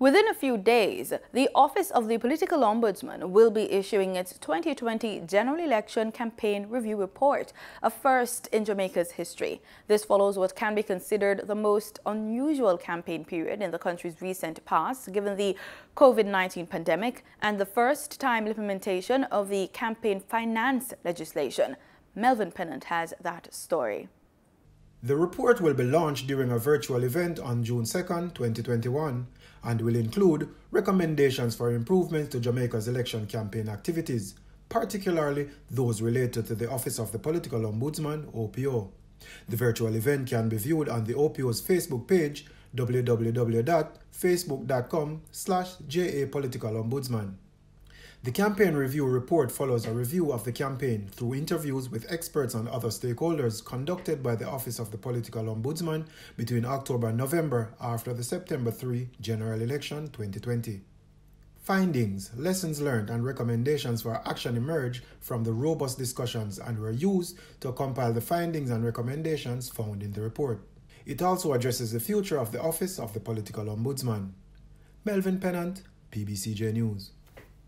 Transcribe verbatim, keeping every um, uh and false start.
Within a few days, the Office of the Political Ombudsman will be issuing its twenty twenty General Election Campaign Review Report, a first in Jamaica's history. This follows what can be considered the most unusual campaign period in the country's recent past, given the COVID nineteen pandemic and the first-time implementation of the Campaign Finance Legislation. Melvin Pennant has that story. The report will be launched during a virtual event on June second, twenty twenty-one, and will include recommendations for improvements to Jamaica's election campaign activities, particularly those related to the Office of the Political Ombudsman, O P O. The virtual event can be viewed on the O P O's Facebook page, w w w dot facebook dot com slash J A Political Ombudsman. The Campaign Review Report follows a review of the campaign through interviews with experts and other stakeholders conducted by the Office of the Political Ombudsman between October and November after the September third general election twenty twenty. Findings, lessons learned, and recommendations for action emerged from the robust discussions and were used to compile the findings and recommendations found in the report. It also addresses the future of the Office of the Political Ombudsman. Melvin Pennant, P B C J News.